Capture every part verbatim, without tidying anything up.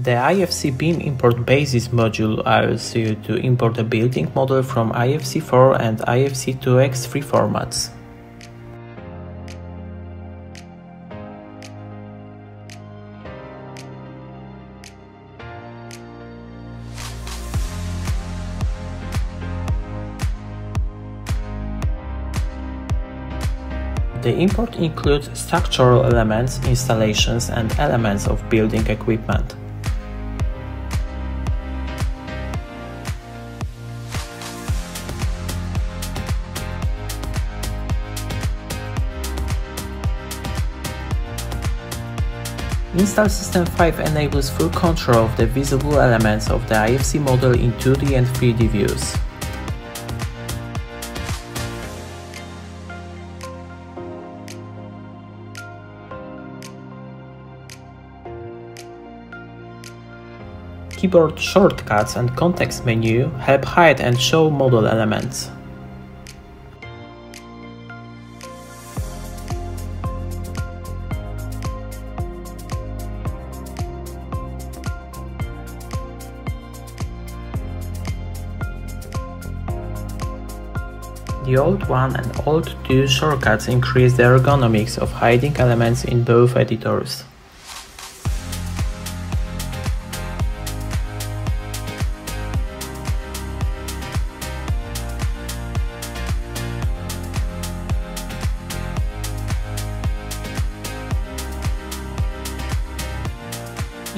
The I F C B I M Import Basis module allows you to import a building model from I F C four and I F C two X three formats. The import includes structural elements, installations, and elements of building equipment. InstalSystem five enables full control of the visible elements of the I F C model in two D and three D views. Keyboard shortcuts and context menu help hide and show model elements. The Alt one and Alt two shortcuts increase the ergonomics of hiding elements in both editors.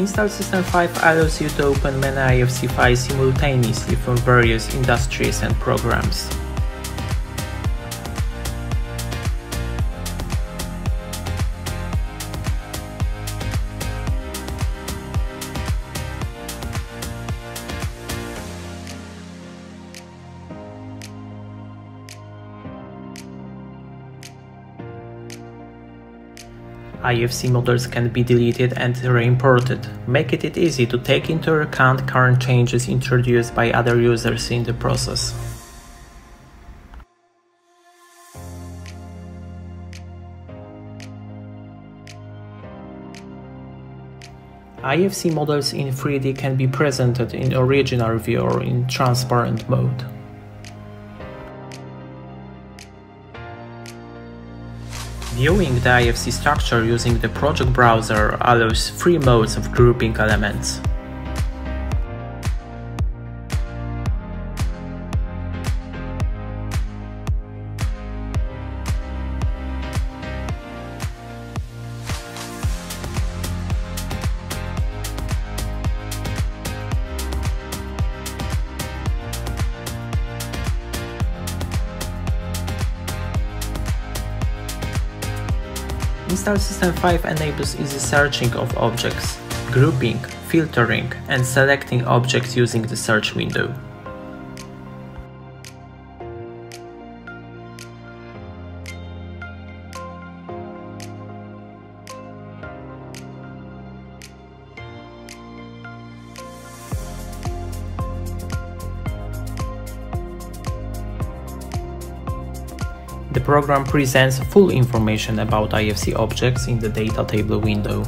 InstalSystem five allows you to open many I F C files simultaneously from various industries and programs. I F C models can be deleted and reimported, making it easy to take into account current changes introduced by other users in the process. I F C models in three D can be presented in original view or in transparent mode. Viewing the I F C structure using the Project Browser allows three modes of grouping elements. InstalSystem five enables easy searching of objects, grouping, filtering, and selecting objects using the search window. The program presents full information about I F C objects in the data table window.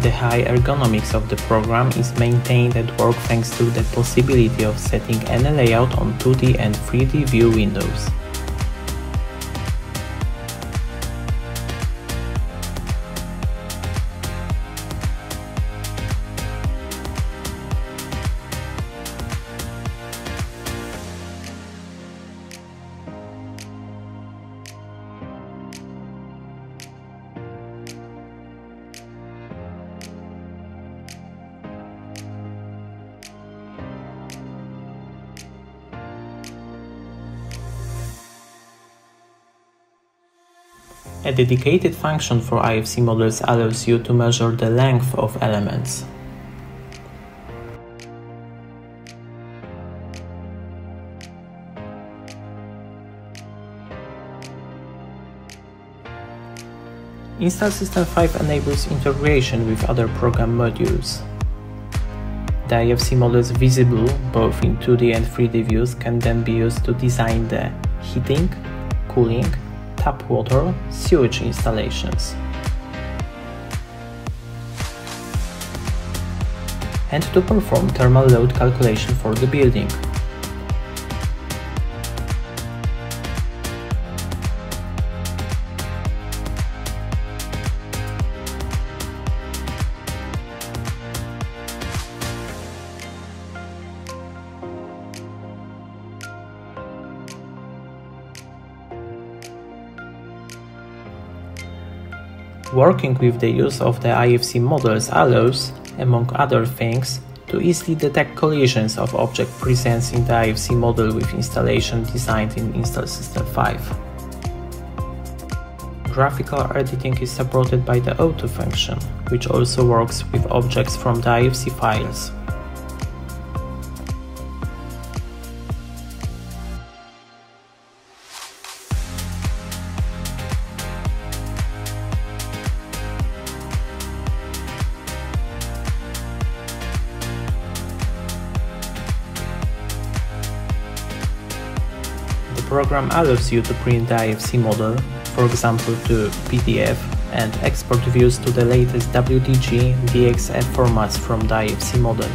The high ergonomics of the program is maintained at work thanks to the possibility of setting any layout on two D and three D view windows. A dedicated function for I F C models allows you to measure the length of elements. InstalSystem five enables integration with other program modules. The I F C models visible both in two D and three D views can then be used to design the heating, cooling, tap water, sewage installations. And to perform thermal load calculation for the building. Working with the use of the I F C models allows, among other things, to easily detect collisions of object presents in the I F C model with installation designed in InstalSystem five. Graphical editing is supported by the auto function, which also works with objects from the I F C files. The program allows you to print the I F C model, for example to P D F, and export views to the latest W D G, D X F formats from the I F C model.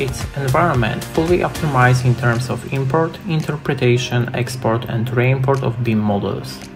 Its environment fully optimized in terms of import, interpretation, export and re-import of B I M models.